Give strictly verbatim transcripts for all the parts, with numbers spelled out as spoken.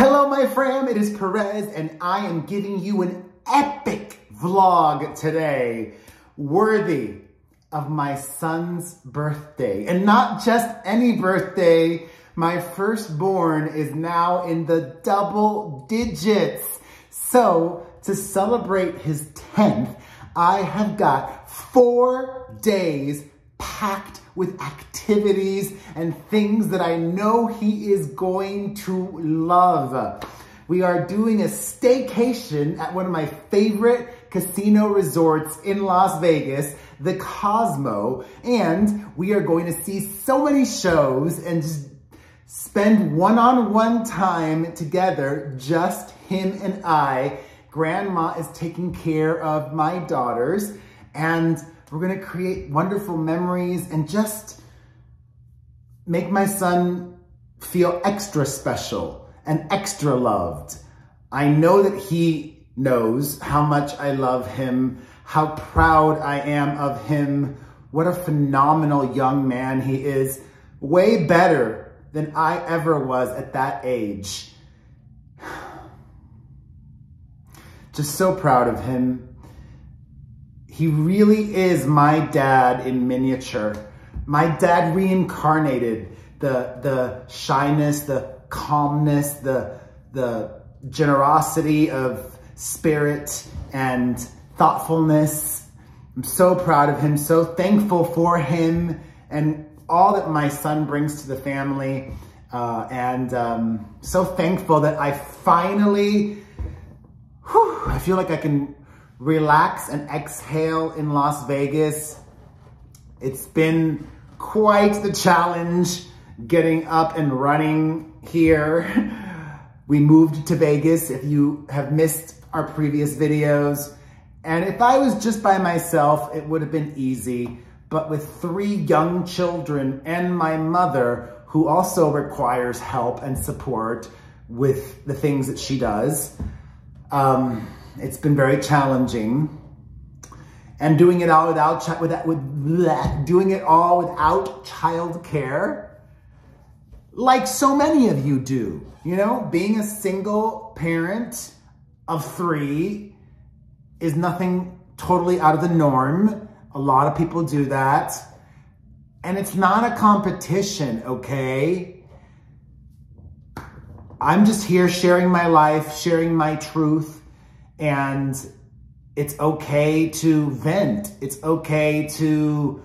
Hello, my friend, it is Perez, and I am giving you an epic vlog today, worthy of my son's birthday. And not just any birthday, my firstborn is now in the double digits. So, to celebrate his tenth, I have got four days packed with activities and things that I know he is going to love. We are doing a staycation at one of my favorite casino resorts in Las Vegas, the Cosmo, and we are going to see so many shows and just spend one-on-one time together, just him and I. Grandma is taking care of my daughters, and we're gonna create wonderful memories and just make my son feel extra special and extra loved. I know that he knows how much I love him, how proud I am of him, what a phenomenal young man he is, way better than I ever was at that age. Just so proud of him. He really is my dad in miniature. My dad reincarnated, the, the shyness, the calmness, the, the generosity of spirit and thoughtfulness. I'm so proud of him, so thankful for him and all that my son brings to the family. Uh, and um, so thankful that I finally, whew, I feel like I can relax and exhale in Las Vegas. It's been quite the challenge getting up and running here. We moved to Vegas, if you have missed our previous videos. And if I was just by myself, it would have been easy. But with three young children and my mother, who also requires help and support with the things that she does, um, it's been very challenging, and doing it all without chi without with bleh, doing it all without childcare, like so many of you do. You know, being a single parent of three is nothing totally out of the norm. A lot of people do that, and it's not a competition, okay? I'm just here sharing my life, sharing my truth. And it's okay to vent. It's okay to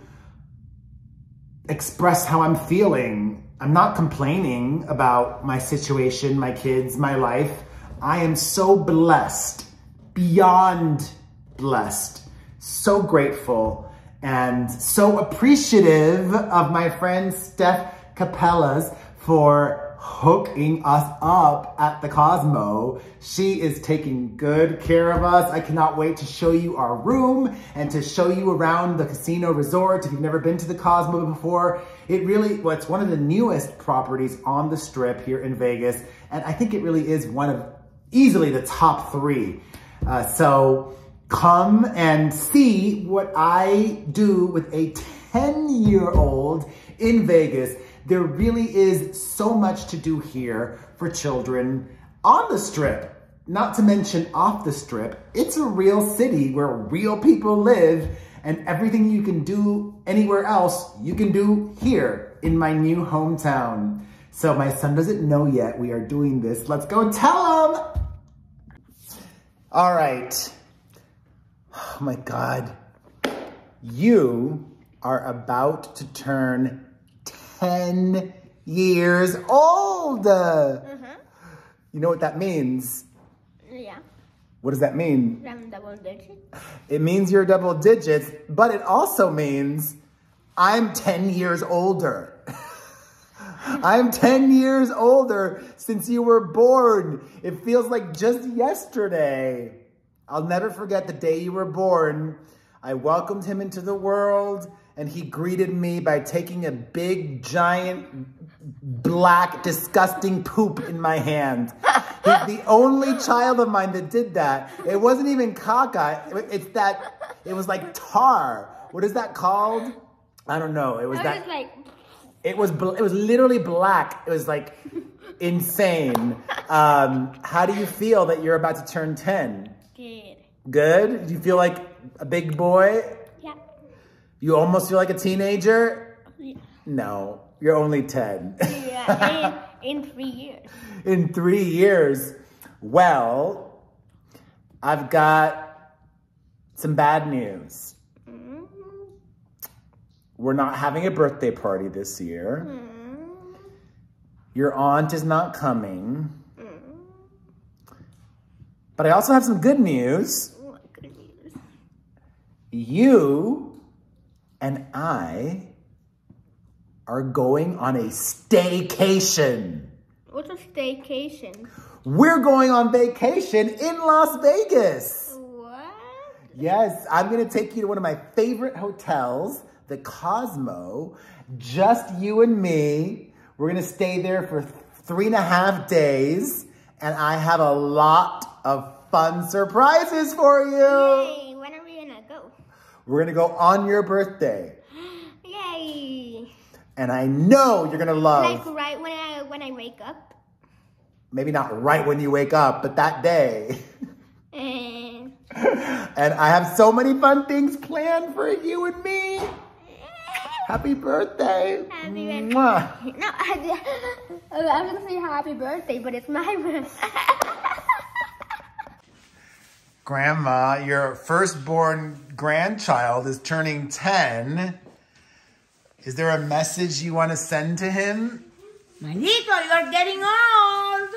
express how I'm feeling. I'm not complaining about my situation, my kids, my life. I am so blessed, beyond blessed, so grateful and so appreciative of my friend Steph Capellas for hooking us up at the Cosmo. She is taking good care of us. I cannot wait to show you our room and to show you around the casino resort. If you've never been to the Cosmo before, it really, well, it's one of the newest properties on the Strip here in Vegas. And I think it really is one of easily the top three. Uh, so come and see what I do with a ten year old in Vegas. There really is so much to do here for children on the Strip, not to mention off the Strip. It's a real city where real people live, and everything you can do anywhere else, you can do here in my new hometown. So my son doesn't know yet we are doing this. Let's go tell him. All right. Oh my God. You are about to turn ten years old. Mm-hmm. You know what that means? Yeah. What does that mean? I'm double digits. It means you're double digits, but it also means I'm ten years older. I'm ten years older since you were born. It feels like just yesterday. I'll never forget the day you were born. I welcomed him into the world, and he greeted me by taking a big, giant, black, disgusting poop in my hand. He's the only child of mine that did that. It wasn't even caca. It's that, it was like tar. What is that called? I don't know. It was I that. Was like... It was, it was literally black. It was like insane. Um, how do you feel that you're about to turn ten? Good. Good? Do you feel like a big boy? Yeah. You almost feel like a teenager? Yeah. No, you're only ten. Yeah, in, in three years. In three years. Well, I've got some bad news. Mm-hmm. We're not having a birthday party this year. Mm-hmm. Your aunt is not coming. Mm. But I also have some good news. What good news? You and I are going on a staycation. What's a staycation? We're going on vacation in Las Vegas. What? Yes, I'm gonna take you to one of my favorite hotels, the Cosmo, just you and me. We're gonna stay there for three and a half days, and I have a lot of fun surprises for you. Yay, when are we gonna go? We're gonna go on your birthday. Yay. And I know you're gonna love. Like right when I, when I wake up? Maybe not right when you wake up, but that day. Mm. And I have so many fun things planned for you and me. Happy birthday. Happy birthday. Mwah. No, I, I was going to say happy birthday, but it's my birthday. Grandma, your firstborn grandchild is turning ten. Is there a message you want to send to him? Manito, you're getting old.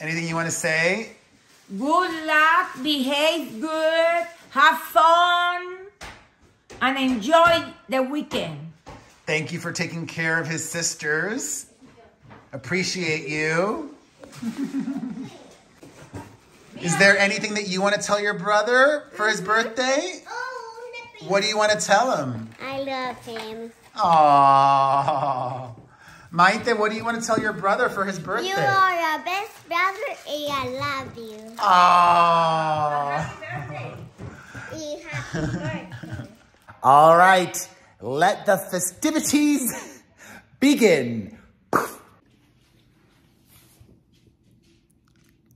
Anything you want to say? Good luck, behave good, have fun, and enjoy the weekend. Thank you for taking care of his sisters. Appreciate you. Is there anything that you want to tell your brother for his birthday? Oh, nothing. What do you want to tell him? I love him. Aww. Maite, what do you want to tell your brother for his birthday? You are the best brother and I love you. Aww. Happy birthday. Happy birthday. All right. Let the festivities begin.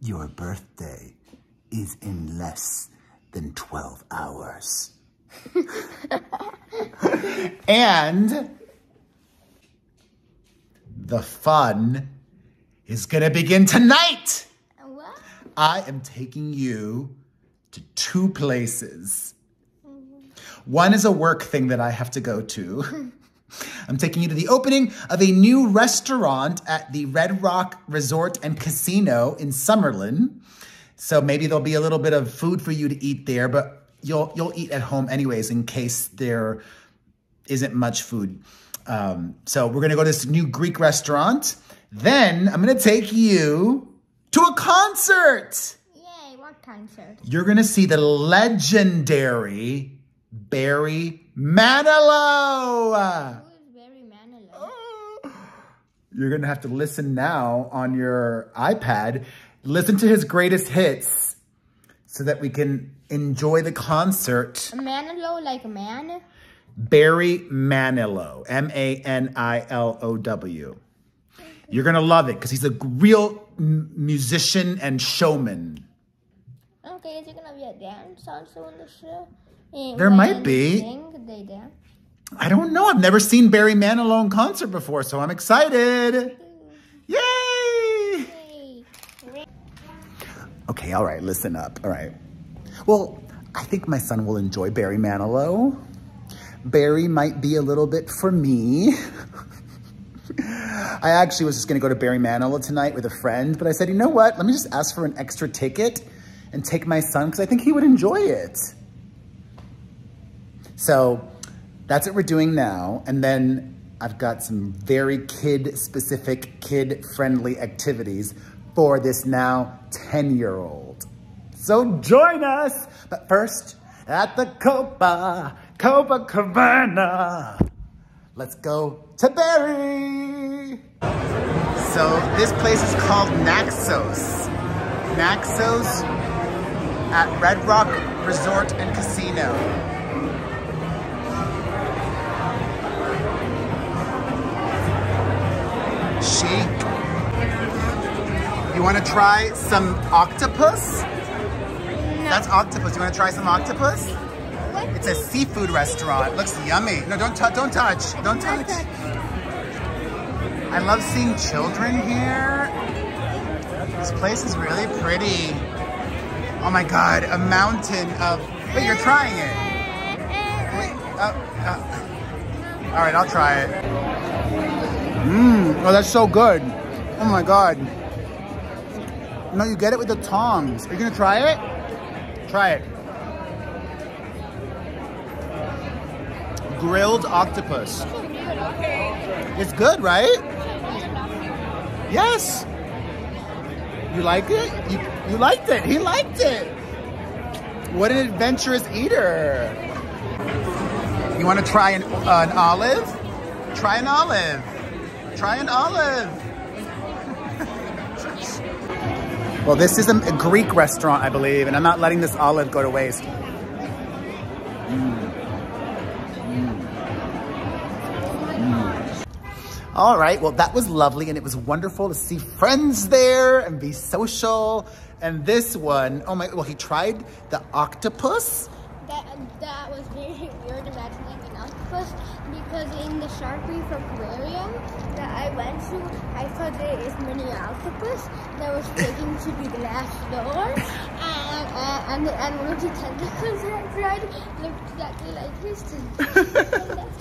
Your birthday is in less than twelve hours. And the fun is gonna begin tonight. What? I am taking you to two places. One is a work thing that I have to go to. I'm taking you to the opening of a new restaurant at the Red Rock Resort and Casino in Summerlin. So maybe there'll be a little bit of food for you to eat there, but you'll you'll eat at home anyways in case there isn't much food. Um, so we're going to go to this new Greek restaurant. Then I'm going to take you to a concert. Yay, what concert? You're going to see the legendary Barry Manilow. Who is Barry Manilow? Oh. You're going to have to listen now on your iPad. Listen to his greatest hits so that we can enjoy the concert. Manilow like a man? Barry Manilow. M A N I L O W. You're going to love it because he's a real m musician and showman. Okay, is there going to be a dance also on the show? There might be. I don't know. I've never seen Barry Manilow in concert before, so I'm excited. Yay! Okay, all right, listen up. All right. Well, I think my son will enjoy Barry Manilow. Barry might be a little bit for me. I actually was just going to go to Barry Manilow tonight with a friend, but I said, you know what? Let me just ask for an extra ticket and take my son because I think he would enjoy it. So that's what we're doing now. And then I've got some very kid-specific, kid-friendly activities for this now ten-year-old. So join us, but first at the Copa, Copacabana. Let's go to Barry. So this place is called Naxos. Naxos at Red Rock Resort and Casino. Shake. You want to try some octopus? No. That's octopus. You want to try some octopus? What? It's a seafood restaurant. Looks yummy. No, don't touch. Don't touch. Don't touch. I love seeing children here. This place is really pretty. Oh my God, a mountain of... But you're trying it. Wait, uh, uh. All right, I'll try it. Mmm. Oh, that's so good. Oh my God. No, you get it with the tongs. Are you gonna try it? Try it. Grilled octopus. It's good, right? Yes. You like it? You, you liked it. He liked it. What an adventurous eater. You want to try an, uh, an olive? Try an olive. Try an olive. Well, this is a, a Greek restaurant, I believe, and I'm not letting this olive go to waste. Mm. Mm. Mm. All right, well, that was lovely, and it was wonderful to see friends there and be social. And this one, oh my, well, he tried the octopus. That, that was very weird imagining an octopus, because in the Shark Reef Aquarium that I went to, I saw this mini octopus that was taking to the glass door, and, and, and one of the tentacles that tried looked exactly like his tentacles.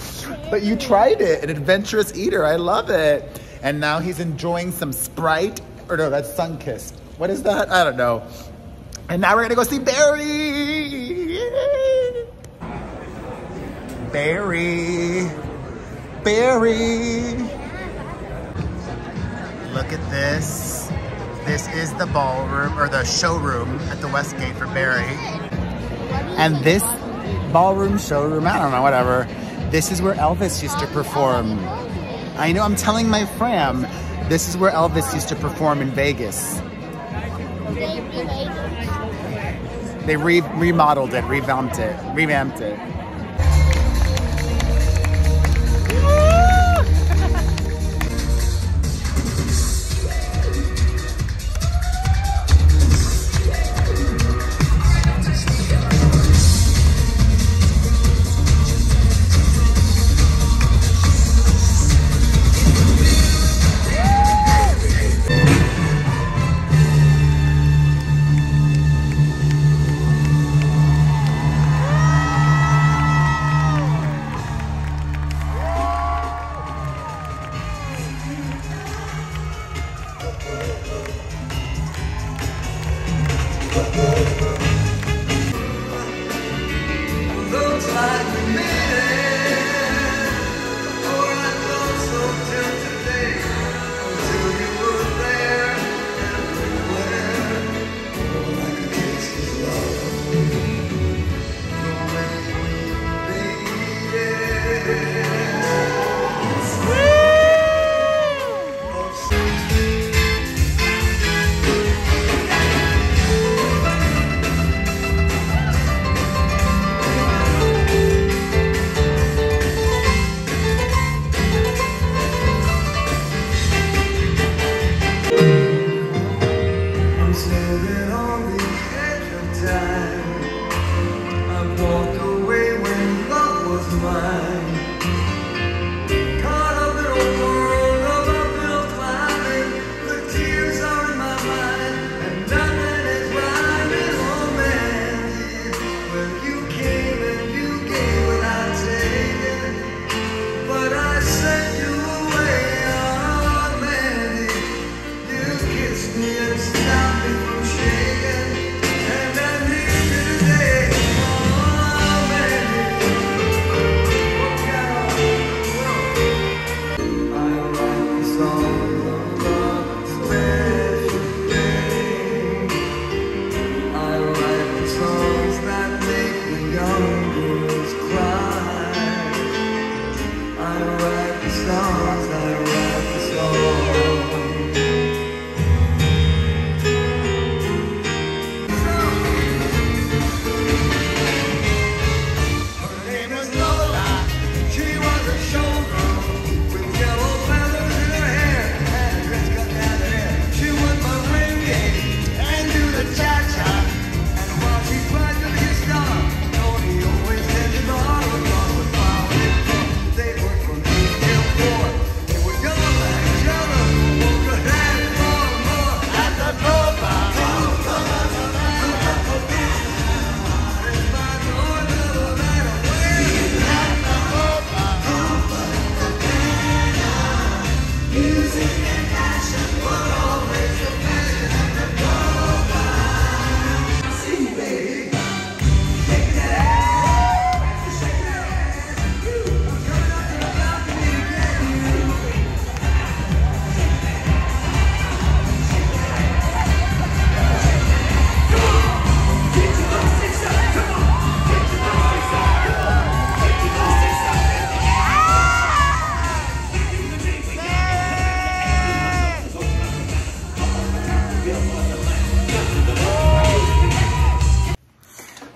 But you tried it, an adventurous eater, I love it. And now he's enjoying some Sprite, or no, that's Sunkist. What is that? I don't know. And now we're gonna go see Barry. Barry. Barry. Look at this. This is the ballroom, or the showroom at the Westgate for Barry. And this ballroom, showroom, I don't know, whatever. This is where Elvis used to perform. I know, I'm telling my fram. This is where Elvis used to perform in Vegas. They re remodeled it, revamped it, revamped it.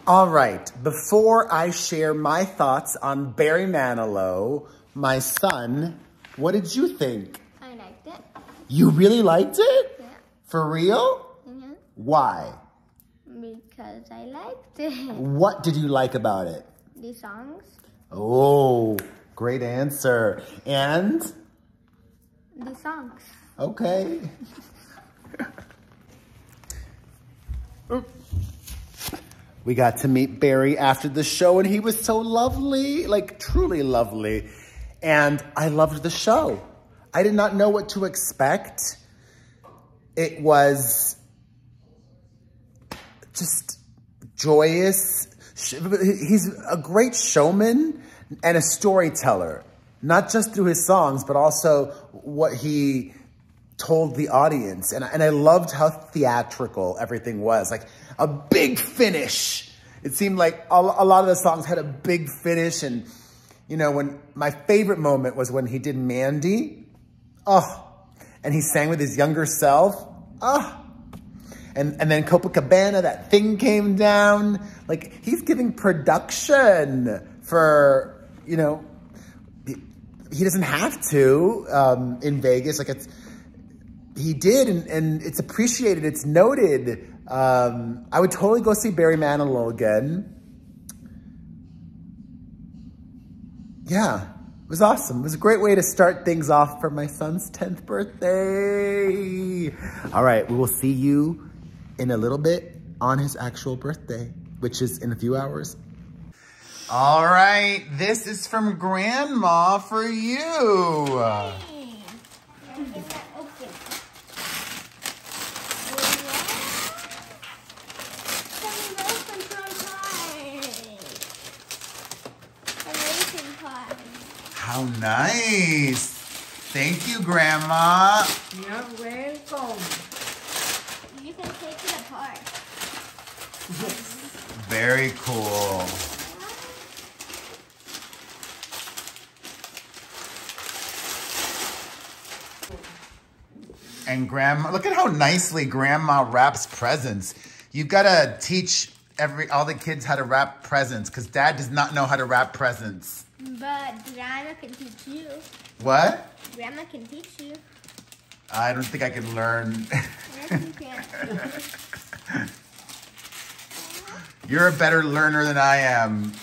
All right, before I share my thoughts on Barry Manilow, my son, what did you think? I liked it. You really liked it? Yeah. For real? Mm-hmm. Why? Because I liked it. What did you like about it? The songs. Oh, great answer. And? The songs. Okay. We got to meet Barry after the show, and he was so lovely, like truly lovely. And I loved the show. I did not know what to expect. It was just joyous. He's a great showman and a storyteller, not just through his songs, but also what he told the audience. And, and I loved how theatrical everything was, like a big finish. It seemed like a, a lot of the songs had a big finish. And, you know, when my favorite moment was when he did Mandy. Oh, and he sang with his younger self. Oh, and, and then Copacabana, that thing came down. Like, he's giving production for, you know, he, he doesn't have to um, in Vegas. Like, it's, he did, and, and it's appreciated, it's noted. Um, I would totally go see Barry Manilow again. Yeah, it was awesome. It was a great way to start things off for my son's tenth birthday. All right, we will see you in a little bit on his actual birthday, which is in a few hours. All right, this is from Grandma for you. Hey. How nice. Thank you, Grandma. You're welcome. You can take it apart. Very cool. And Grandma, look at how nicely Grandma wraps presents. You've got to teach every all the kids how to wrap presents, because Dad does not know how to wrap presents. But Grandma can teach you. What? Grandma can teach you. I don't think I can learn. Yes, you can. You're a better learner than I am.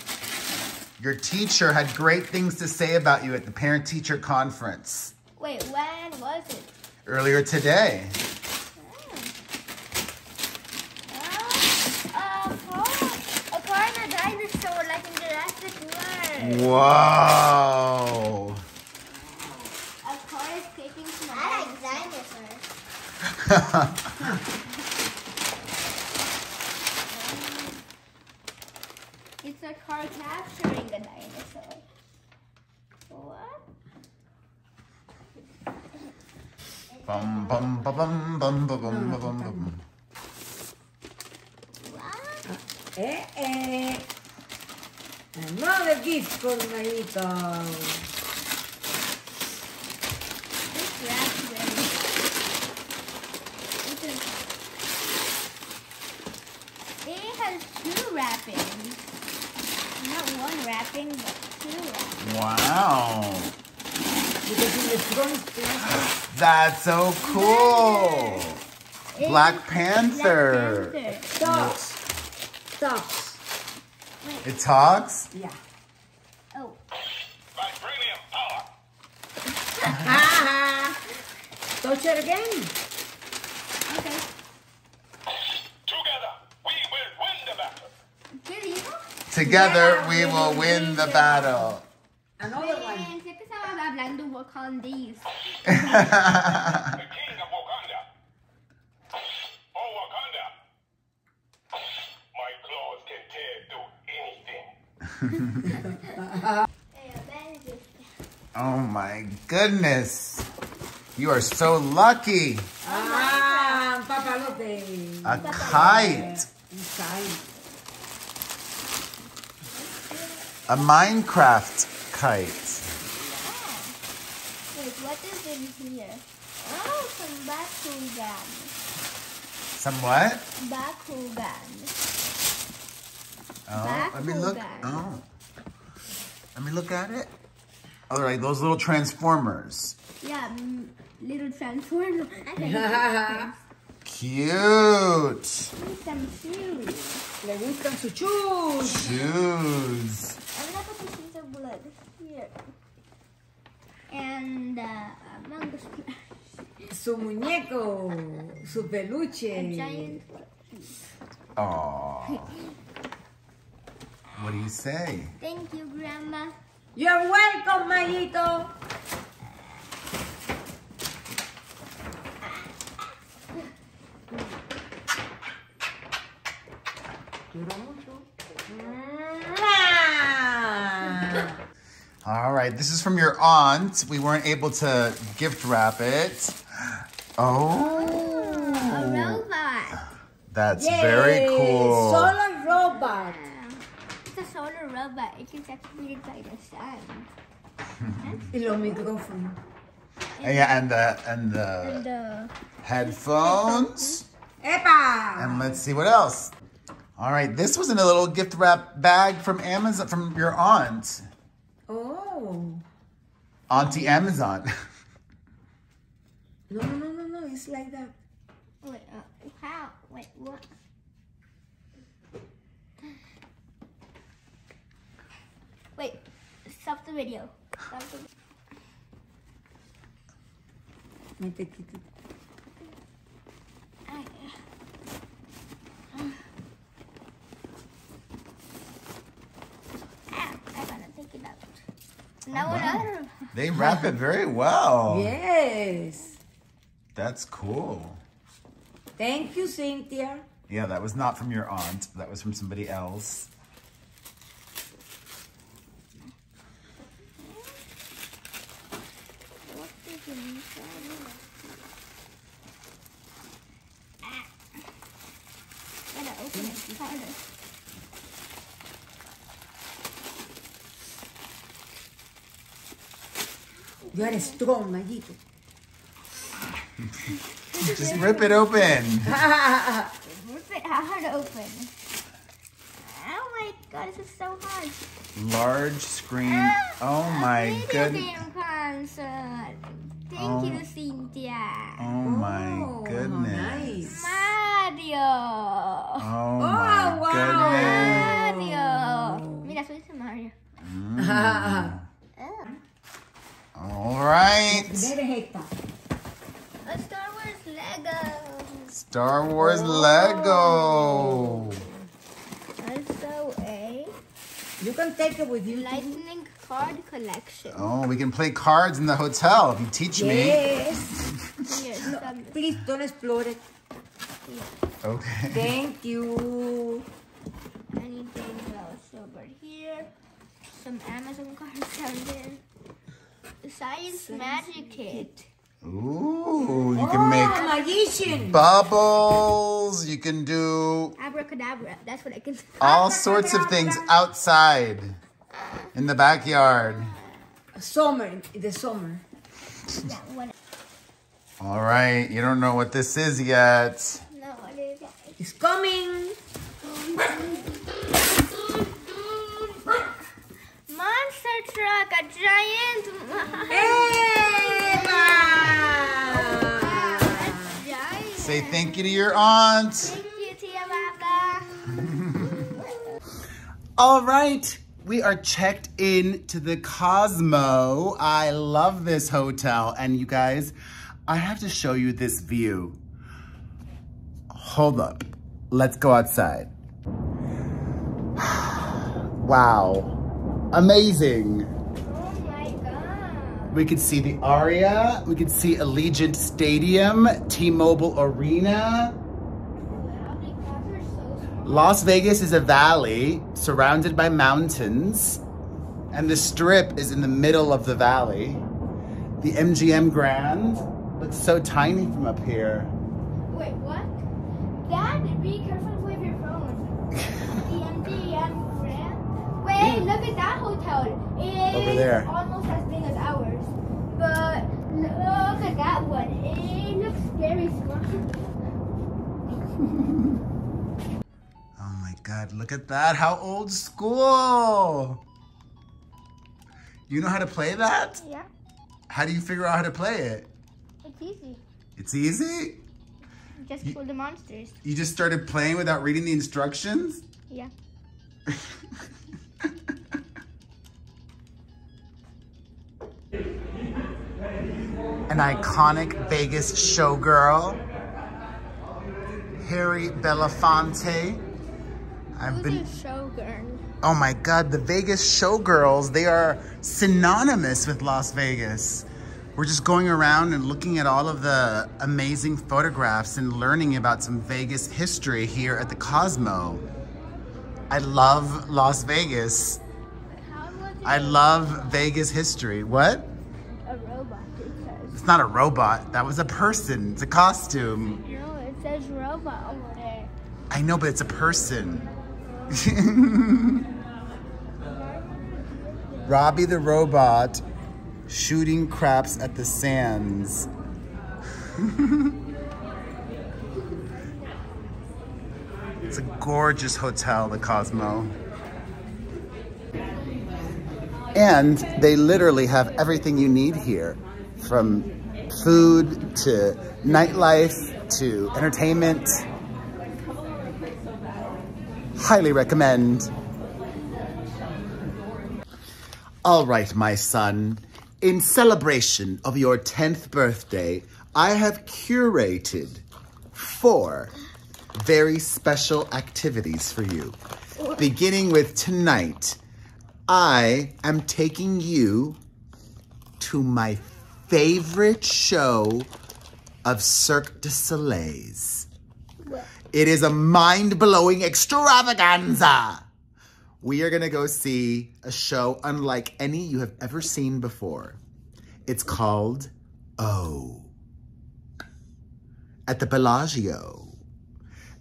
Your teacher had great things to say about you at the parent-teacher conference. Wait, when was it? Earlier today. Oh, uh, a corner dinosaur like in Jurassic World. Wow. A car is taking some. I like dinosaurs. It's a car capturing a dinosaur. What? Bum, bum, ba, bum, bum, ba, bum, ba, bum, bum. What? Eh, eh. Another gift for my little. This raspberry. It is. It has two wrappings. Not one wrapping, but two wrappings. Wow. That's so cool. It Black Panther. Black Panther. It talks. It talks. Wait. It talks? Yeah. Oh. Vibranium power. Ah. Touch it again. Okay. Together, we will win the battle. There you go. Together, yeah, we will win, win the battle. Another one. Hablando Wakandese. The king of Wakanda. Oh, Wakanda. My claws can tear through anything. Oh my goodness. You are so lucky. Ah, papalote. A kite. A Minecraft kite. What is in here? Oh, some bathroom jam. Some what? Bakugan. Oh, Bakugan. Let me look. Oh. Let me look at it. All right, those little transformers. Yeah, little transformers. Cute. Some shoes. Le gustan sus shoes. Shoes. I'm gonna put the piece of blood here. And uh, mango splash. Su muñeco. Su peluche. A giant. Aww. What do you say? Thank you, Grandma. You're welcome, Mayito. All right, this is from your aunt. We weren't able to gift wrap it. Oh, a robot. That's Yay. very cool. Solar robot. Yeah. It's a solar robot. It is activated by the sun. The microphone. Yeah, and the and the, and the headphones. Epa! And let's see what else. All right, this was in a little gift wrap bag from Amazon, from your aunt. Oh. Auntie Amazon. No, no, no, no, no, it's like that. Wait, uh, how? Wait, what? Wait, stop the video. Stop the video. Now wow. They wrap it very well. Yes. That's cool. Thank you, Cynthia. Yeah, that was not from your aunt. That was from somebody else. You are strong, Mayito. Just rip it open. Rip it hard open. Oh my God, this is so hard. Large screen. Ah, oh my goodness. Concert. Thank oh. you, Cynthia. Oh, oh my goodness. Nice. Mario. Oh, oh my wow. goodness. Mario. Mira, soy ese Mario. Mm. All right. A Star Wars Lego. Star Wars Whoa. Lego. Also a. You can take it with you. Lightning card collection. Oh, we can play cards in the hotel if you teach me. Yes. Yes. No, please don't explore it. Yeah. Okay. Thank you. Anything else over here? Some Amazon cards down there. Science, Science magic kit. Ooh, you can oh, make magician. bubbles. You can do abracadabra. That's what I can do. All sorts of things outside in the backyard. Summer, the summer. All right, you don't know what this is yet. No, what is it? It's coming. Monster truck, a giant. Hey, wow. A giant. Say thank you to your aunt. Thank you to your Baba. All right, we are checked in to the Cosmo. I love this hotel. And you guys, I have to show you this view. Hold up. Let's go outside. Wow. Amazing. Oh my God. We could see the Aria. We could see Allegiant Stadium, T-Mobile Arena. Wow, the cars are so small. Las Vegas is a valley surrounded by mountains, and the strip is in the middle of the valley. The M G M Grand looks so tiny from up here. Wait, what? Dad, be careful with your phone. The M G M. Hey, look at that hotel. It's Over there. almost as big as ours. But look at that one. It looks very small. Oh my God, look at that. How old school. You know how to play that? Yeah. How do you figure out how to play it? It's easy. It's easy? Just you, kill the monsters. You just started playing without reading the instructions? Yeah. An iconic Vegas showgirl, Harry Belafonte. I've Who's been. A showgirl? Oh my God, the Vegas showgirls, they are synonymous with Las Vegas. We're just going around and looking at all of the amazing photographs and learning about some Vegas history here at the Cosmo. I love Las Vegas. I love Vegas history. What? A robot, it says. It's not a robot. That was a person. It's a costume. No, it says robot over there. I know, but it's a person. Robbie the robot shooting craps at the Sands. It's a gorgeous hotel, the Cosmo. And they literally have everything you need here, from food to nightlife to entertainment. Highly recommend. All right, my son. In celebration of your tenth birthday, I have curated four very special activities for you. Beginning with tonight, I am taking you to my favorite show of Cirque du Soleil's. It is a mind-blowing extravaganza. We are gonna go see a show unlike any you have ever seen before. It's called Oh, at the Bellagio.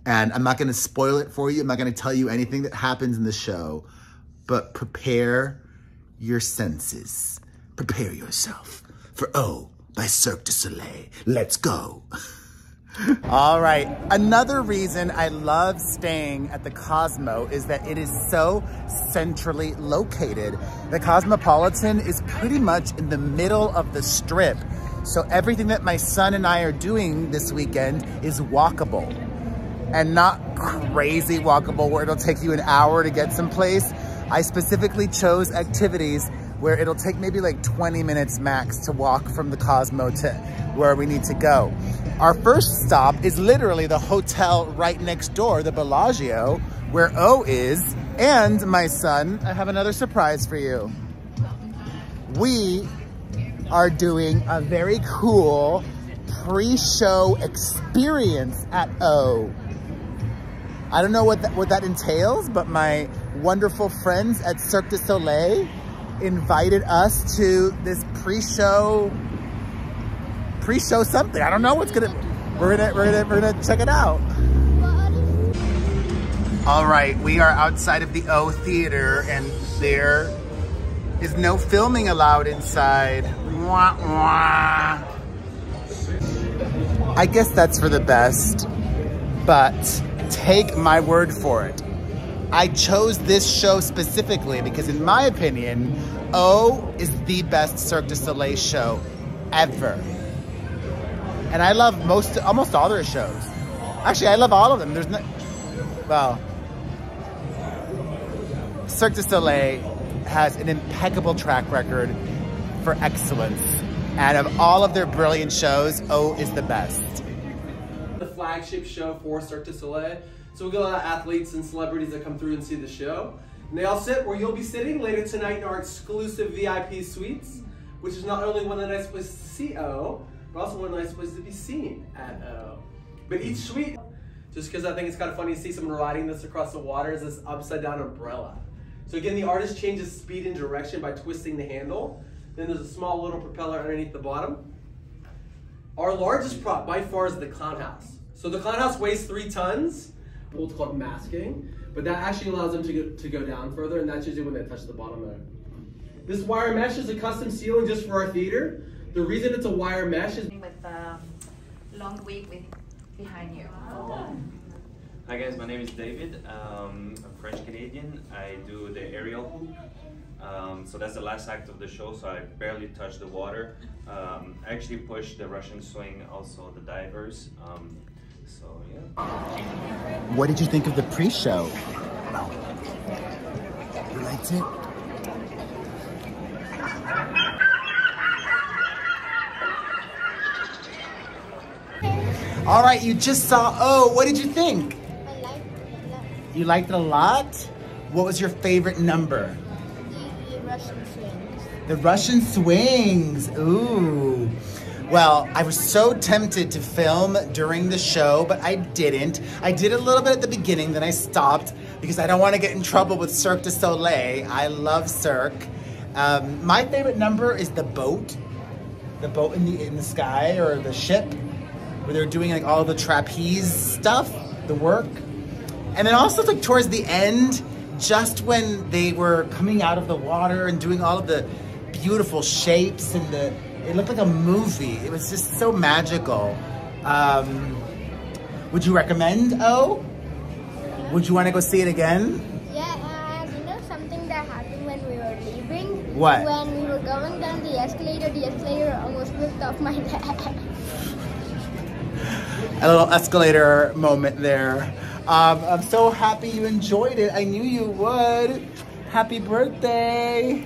And I'm not gonna spoil it for you. I'm not gonna tell you anything that happens in the show, but prepare your senses. Prepare yourself for Oh by Cirque du Soleil. Let's go. All right, another reason I love staying at the Cosmo is that it is so centrally located. The Cosmopolitan is pretty much in the middle of the Strip, so everything that my son and I are doing this weekend is walkable. And not crazy walkable where it'll take you an hour to get someplace. I specifically chose activities where it'll take maybe like twenty minutes max to walk from the Cosmo to where we need to go. Our first stop is literally the hotel right next door, the Bellagio, where O is. And my son, I have another surprise for you. We are doing a very cool pre-show experience at O. I don't know what that, what that entails, but my wonderful friends at Cirque du Soleil invited us to this pre-show pre-show something. I don't know what's gonna we're gonna we're gonna we're gonna check it out. All right, we are outside of the O Theater and there is no filming allowed inside. Wah, wah. I guess that's for the best, but take my word for it. I chose this show specifically because, in my opinion, O is the best Cirque du Soleil show ever. And I love most, almost all their shows. Actually, I love all of them. There's no, well, Cirque du Soleil has an impeccable track record for excellence. And of all of their brilliant shows, O is the best. The flagship show for Cirque du Soleil. So we get a lot of athletes and celebrities that come through and see the show. And they all sit where you'll be sitting later tonight in our exclusive V I P suites, which is not only one of the nice places to see O, but also one of the nice places to be seen at O. But each suite, just because I think it's kind of funny to see someone riding this across the water, is this upside down umbrella. So again, the artist changes speed and direction by twisting the handle. Then there's a small little propeller underneath the bottom. Our largest prop by far is the clown house. So the clown house weighs three tons. It's called masking, but that actually allows them to go, to go down further, and that's usually when they touch the bottom of it. This wire mesh is a custom ceiling just for our theater. The reason it's a wire mesh is with the long wig with behind you. Oh. Hi guys, my name is David. Um, I'm French Canadian. I do the aerial hoop. Um, so that's the last act of the show, so I barely touch the water. Um, I actually push the Russian swing, also the divers. Um, so yeah. What did you think of the pre-show? You liked it? All right, you just saw, oh, what did you think? I liked it a lot. You liked it a lot? What was your favorite number? The, the Russian swings. The Russian swings, ooh. Well, I was so tempted to film during the show, but I didn't. I did a little bit at the beginning, then I stopped because I don't want to get in trouble with Cirque du Soleil. I love Cirque. Um, my favorite number is the boat. The boat in the, in the sky, or the ship, where they're doing like all the trapeze stuff, the work. And then also like towards the end, just when they were coming out of the water and doing all of the beautiful shapes and the, it looked like a movie. It was just so magical. Um, would you recommend, O? Would you want to go see it again? Yeah, uh, you know something that happened when we were leaving? What? When we were going down the escalator, the escalator almost ripped off my head. A little escalator moment there. Um, I'm so happy you enjoyed it. I knew you would. Happy birthday.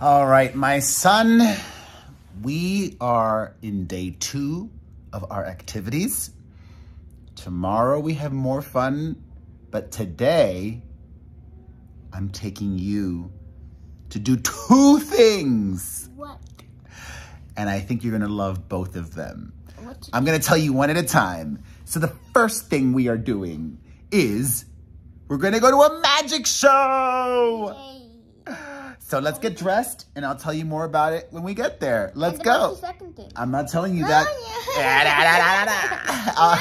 All right, my son, we are in day two of our activities. Tomorrow we have more fun, but today I'm taking you to do two things. What? And I think you're gonna love both of them. I'm gonna tell you one at a time. So the first thing we are doing is we're gonna go to a magic show. Yay. So let's get dressed and I'll tell you more about it when we get there. Let's go. The second thing. I'm not telling you that. I'll,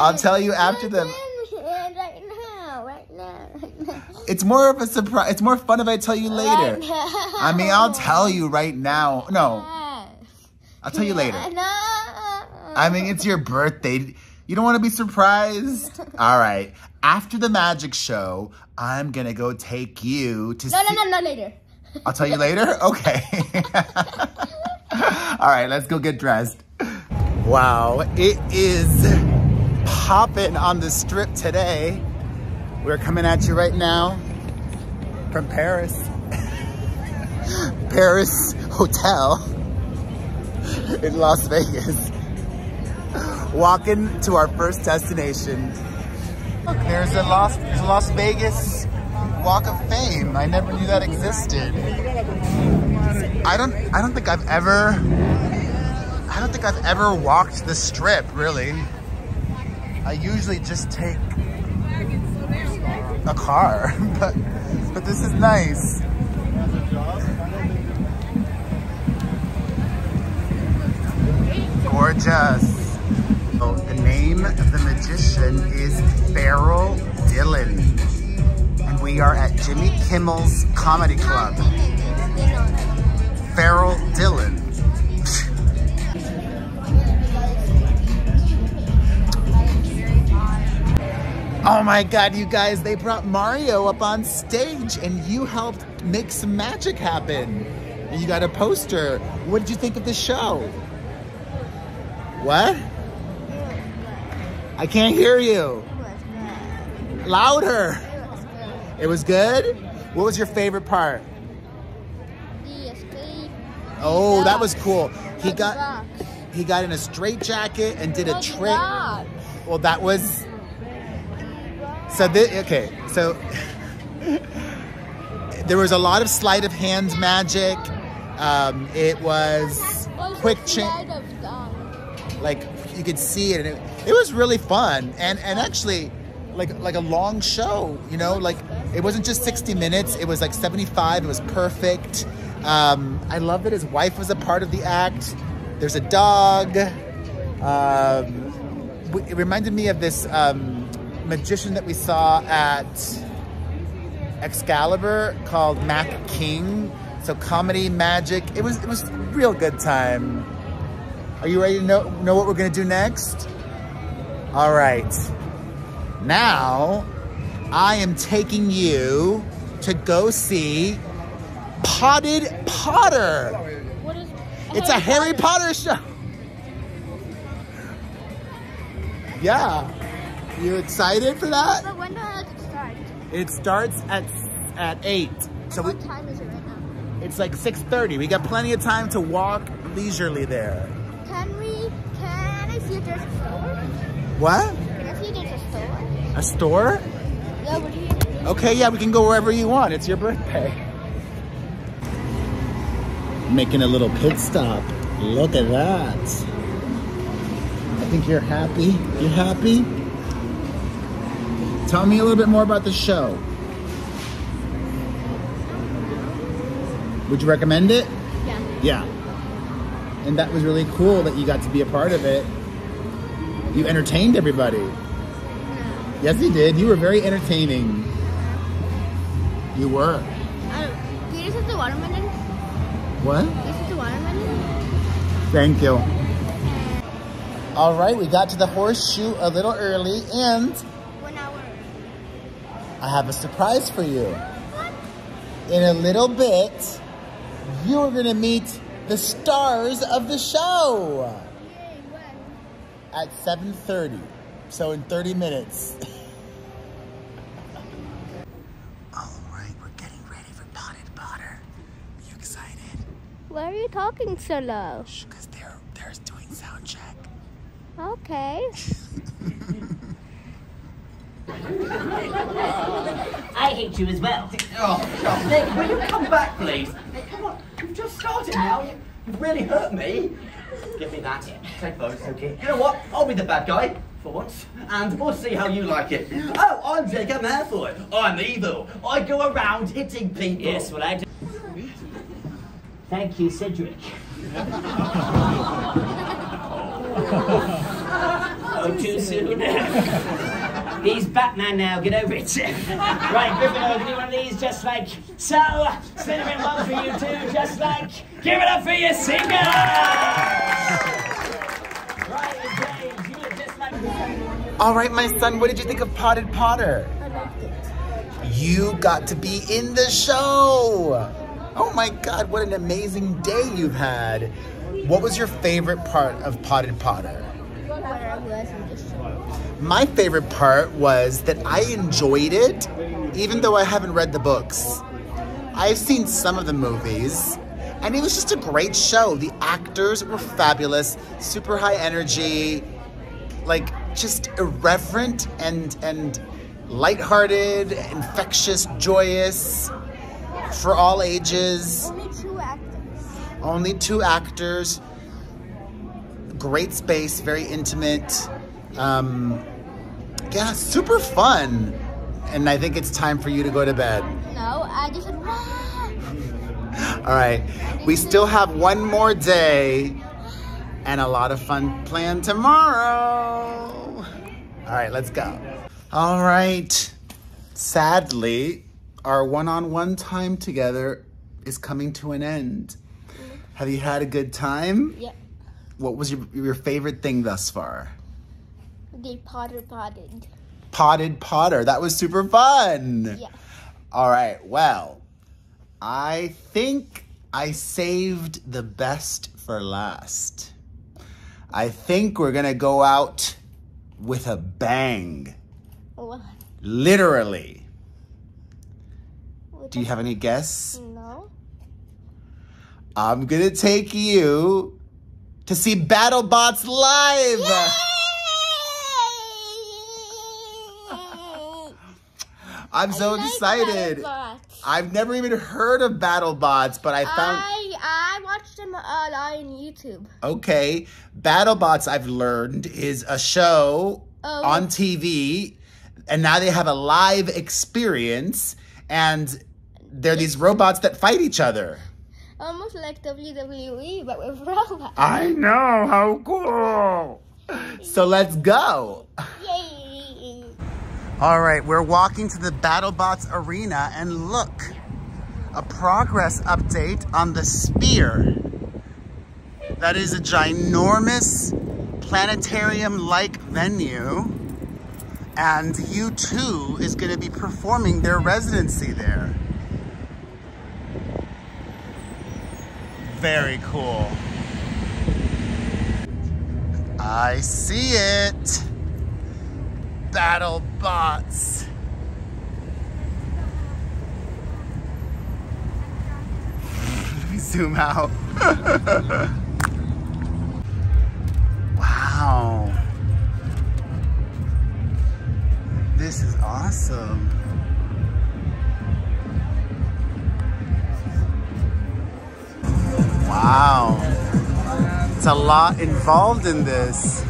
I'll tell you after them. Right now, right now, right now. It's more of a surprise. It's more fun if I tell you later. Right I mean, I'll tell you right now. No, I'll tell you later. No. I mean, it's your birthday. You don't want to be surprised. All right. After the magic show, I'm going to go take you to... No, no, no, no, later. I'll tell you later? Okay. All right, let's go get dressed. Wow, it is popping on the strip today. We're coming at you right now from Paris. Paris Hotel in Las Vegas. Walking to our first destination. Look, there's a Las, Las Vegas Walk of Fame. I never knew that existed. I don't, I don't think I've ever, I don't think I've ever walked the strip, really. I usually just take a car, but, but this is nice. Gorgeous. Oh, the name of the magician is Farrell Dillon, and we are at Jimmy Kimmel's Comedy Club. Farrell Dillon. Oh my God, you guys, they brought Mario up on stage, and you helped make some magic happen. And you got a poster. What did you think of the show? What? I can't hear you. It was good. Louder. It was good. It was good? What was your favorite part? The escape. Oh, the that was cool. He the got rocks. He got in a straitjacket and did the a trick. Rocks. Well, that was so. This, okay, so there was a lot of sleight of hand magic. Um, it was quick change. Like you could see it, and it. It was really fun, and, and actually, like like a long show, you know? Like, it wasn't just sixty minutes, it was like seventy-five, it was perfect. Um, I love that his wife was a part of the act. There's a dog. Um, it reminded me of this um, magician that we saw at Excalibur called Mac King. So comedy, magic, it was, it was a real good time. Are you ready to know, know what we're gonna do next? All right, Now, I am taking you to go see Potted Potter. What is it's Harry a Harry Potter, Potter show. Yeah. You excited for that? But when does it start? It starts at at eight. So what we, time is it right now? It's like six thirty. We got plenty of time to walk leisurely there. Can we, can I see if there's a store? What? Can I see if there's a store? A store? Yeah, what do you need? Okay, yeah, we can go wherever you want. It's your birthday. Making a little pit stop. Look at that. I think you're happy. You're happy? Tell me a little bit more about the show. Would you recommend it? Yeah. Yeah. And that was really cool that you got to be a part of it. You entertained everybody. No. Yes, you did. You were very entertaining. You were. Uh, can you just have the watermelon? What? Can you just have the watermelon? Thank you. All right, we got to the Horseshoe a little early and... One hour early. I have a surprise for you. What? In a little bit, you are going to meet the stars of the show. Yay, when? At seven thirty, so in thirty minutes. All right, we're getting ready for Potted Potter. Are you excited? Why are you talking so low? Shh, because they're, they're doing sound check. Okay. I hate you as well. Oh, Nick, will you come back, please? Nick, come on. You've just started now. You've really hurt me. Give me that. Take those. Okay. You know what? I'll be the bad guy for once, and we'll see how you like it. Oh, I'm Jacob Malfoy. I'm evil. I go around hitting people. Yes, well, I do. Thank you, Cedric. Oh, too soon. He's Batman now, get over it. Right, Gryffindor, give me one of these, just like so. Cinnamon one for you too, just like. Give it up for your singers! Right, James, you look just like. All right, my son, what did you think of Potted Potter? I loved it. You got to be in the show. Oh my God, what an amazing day you've had. What was your favorite part of Potted Potter? My favorite part was that I enjoyed it, even though I haven't read the books. I've seen some of the movies, and it was just a great show. The actors were fabulous, super high energy, like just irreverent and, and lighthearted, infectious, joyous, for all ages. Only two actors, great space, very intimate. Um, yeah, super fun. And I think it's time for you to go to bed. No, I just... All right, we still have one more day and a lot of fun planned tomorrow. All right, let's go. All right, sadly, our one-on-one time together is coming to an end. Have you had a good time? Yeah. What was your, your favorite thing thus far? The Potter Potted. Potted Potter. That was super fun. Yeah. All right. Well, I think I saved the best for last. I think we're going to go out with a bang. What? Literally. What? Do you have any guess? No. I'm gonna take you to see BattleBots Live! Yay! I'm so I excited. Like I've never even heard of BattleBots, but I found I I watched them on YouTube. Okay. BattleBots, I've learned, is a show um, on T V, and now they have a live experience, and they're these robots that fight each other. Almost like W W E, but with robots. I know, how cool. So let's go. Yay. All right, we're walking to the BattleBots Arena and look, a progress update on the Sphere. That is a ginormous planetarium-like venue and U two is going to be performing their residency there. Very cool. I see it. BattleBots. Let me zoom out. Wow. This is awesome. Wow. It's a lot involved in this.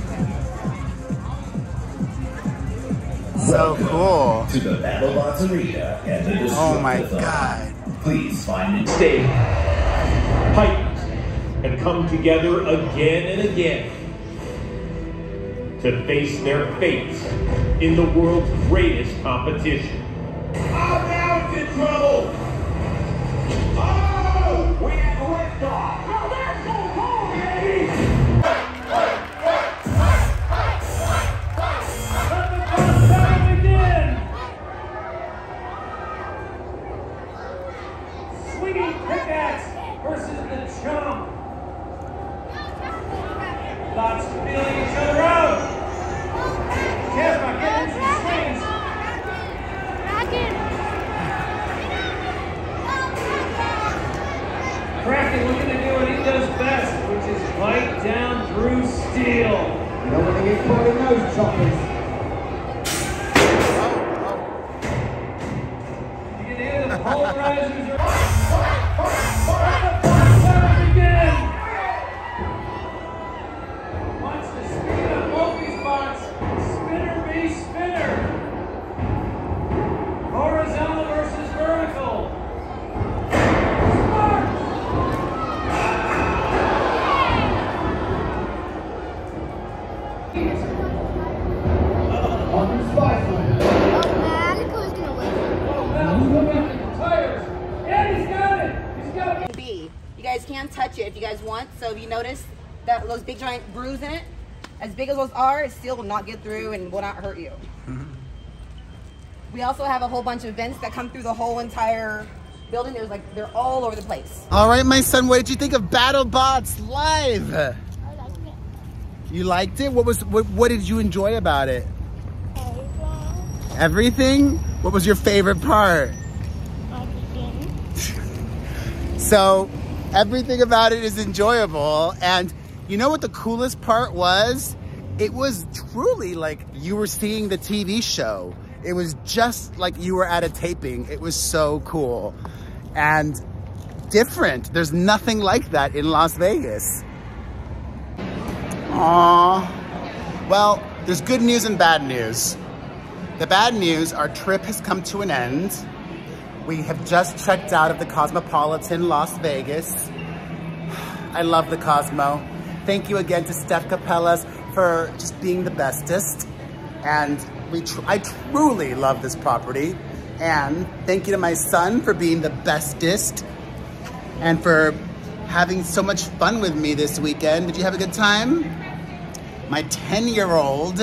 So cool. To the BattleBots Arena and the oh my god. Please find the stage, heightened, and come together again and again to face their fates in the world's greatest competition. I'm out in trouble! Oh! We have liftoff! Oh, that's so cool, baby! Work, work, work, work, work, work, work! Let the fun time begin! Swinging pickaxe versus the chump! Lots feeling each other out! Yes, my Kraken looking to do what he does best, which is bite down through steel. You don't want to get caught in those choppers. You can hear the polarizers are again. Watch the speed of both these bots. Spinner v spinner. Horizontal versus vertical. Touch it if you guys want. So if you notice that those big giant bruises in it, as big as those are, it still will not get through and will not hurt you. Mm-hmm. We also have a whole bunch of vents that come through the whole entire building. There's like, they're all over the place. All right, my son, what did you think of BattleBots Live? I liked it. You liked it? What was what, what did you enjoy about it? Everything. Everything? What was your favorite part? Everything. So everything about it is enjoyable. And you know what the coolest part was? It was truly like you were seeing the T V show. It was just like you were at a taping. It was so cool and different. There's nothing like that in Las Vegas. Aww. Well, there's good news and bad news. The bad news, our trip has come to an end. We have just checked out of the Cosmopolitan, Las Vegas. I love the Cosmo. Thank you again to Steph Capellas for just being the bestest. And we tr I truly love this property. And thank you to my son for being the bestest and for having so much fun with me this weekend. Did you have a good time? My ten-year-old.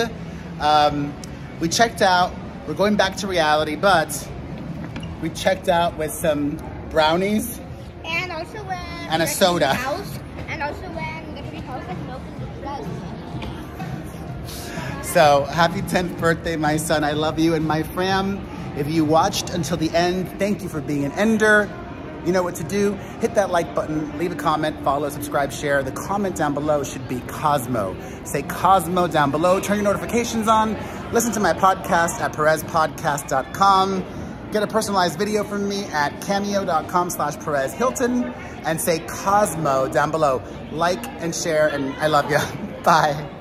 Um, we checked out. We're going back to reality, but we checked out with some brownies and also uh, and a soda. House, and also um, the free house and milk and so happy tenth birthday, my son. I love you. And my fam, if you watched until the end, thank you for being an ender. You know what to do. Hit that like button, leave a comment, follow, subscribe, share. The comment down below should be Cosmo. Say Cosmo down below. Turn your notifications on. Listen to my podcast at perez podcast dot com. Get a personalized video from me at cameo.com slash Perez Hilton and say Cosmo down below. Like and share, and I love you. Bye.